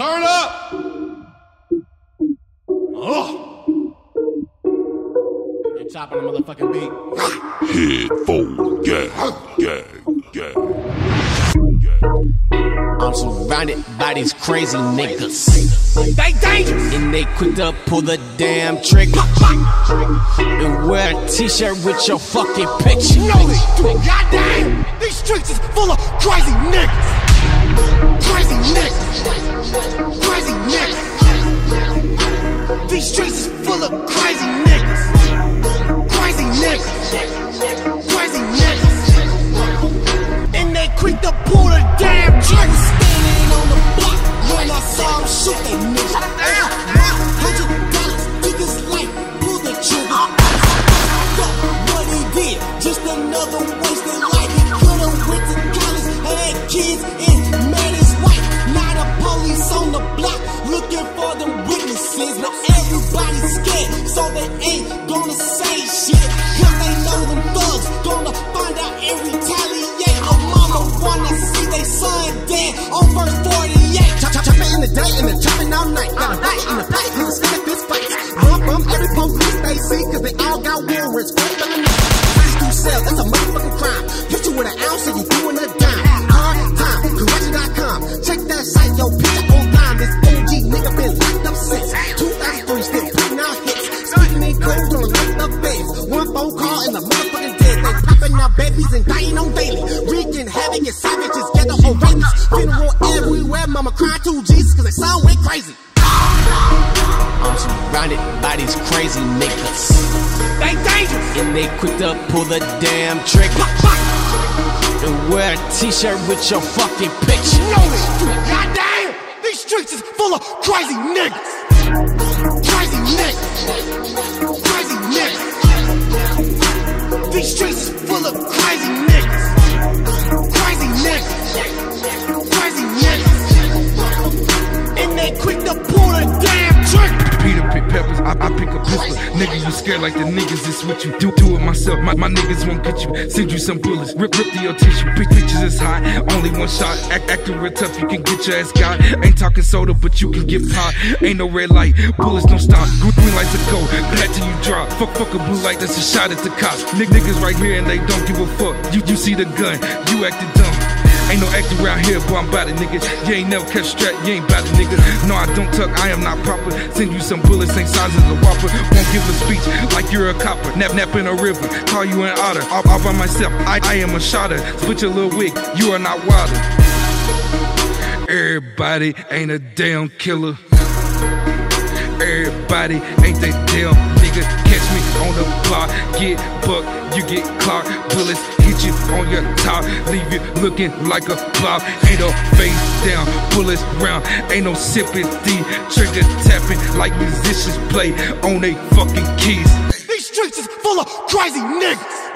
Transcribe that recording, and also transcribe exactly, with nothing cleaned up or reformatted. Turn up! Oh. You're chopping a motherfucking beat. Head full, gang, gang, gang. I'm surrounded by these crazy niggas. They dangerous! And they quick to pull the damn trigger. And wear a t-shirt with your fucking picture. You know they do. Goddamn! These streets is full of crazy niggas. Crazy niggas, crazy niggas. These streets is full of crazy niggas, crazy niggas, crazy niggas. And they quick to pull the damn trigger. Standing on the block when I saw him shoot that nigga. Hundred dollars, niggas like pull the trigger. Fuck what he did, just another wasted life. He could've went to college, had kids in. On the block, looking for them witnesses. Now everybody's scared, so they ain't gonna say shit. Cause they know them thugs gonna find out and retaliate. A mama wanna see they son dead on verse forty-eight. Chop, chop, chop it in the day and the chopping all night. Got a bite in the plate, you stick at this fight. Bump from every police they see, cause they all got warrants. Right by the night. Freeze through cells, that's a motherfucking crime. Hit you with an ounce and you doing a dime. Hard time, correction dot com. Check that site, yo, pick up. This O G nigga been locked up since two thousand three, still putting out hits. Speaking in code, gonna lock the beds. One phone call and the motherfucking dead. They popping out babies and dying on daily. Wreaking havoc and savages, ghetto horrendous. Funeral everywhere, mama crying to Jesus, cause they sound way crazy. I'm surrounded by these crazy niggas. They dangerous! And they quick to pull the damn trigger. And wear a t-shirt with your fucking picture. You know this, goddamn! These streets is full of crazy niggas. Crazy niggas. Crazy niggas. These streets is full of crazy niggas. Crazy niggas. Crazy niggas. And they quick to pull the damn trigger. Peter pick peppers, I, I pick a pistol. Niggas, you scared like the niggas, it's what you do. Do it myself, my, my niggas won't get you. Send you some bullets, rip, rip the old tissue. Pictures is hot, only one shot. Act, acting real tough, you can get your ass got. Ain't talking soda, but you can get pot. Ain't no red light, bullets don't stop. Green lights to go, glad till you drop. Fuck, fuck a blue light, that's a shot at the cops. Nick, niggas right here and they don't give a fuck. You, you see the gun, you acting dumb. Ain't no acting around here, boy, I'm about it, nigga. You ain't never catch strap, you ain't about it, nigga. No, I don't tuck, I am not proper. Send you some bullets, ain't size as a whopper. Won't give a speech like you're a copper. Nap, nap in a river, call you an otter. All, all by myself, I, I am a shotter. Split your little wig, you are not wilder. Everybody ain't a damn killer. Everybody ain't that damn nigga. Catch me on the block, get bucked, you get clocked. Bullets hit you on your top, leave you looking like a blob. Ain't no face down, bullets round, ain't no sympathy. Trigger tapping like musicians play on they fucking keys. These streets is full of crazy niggas.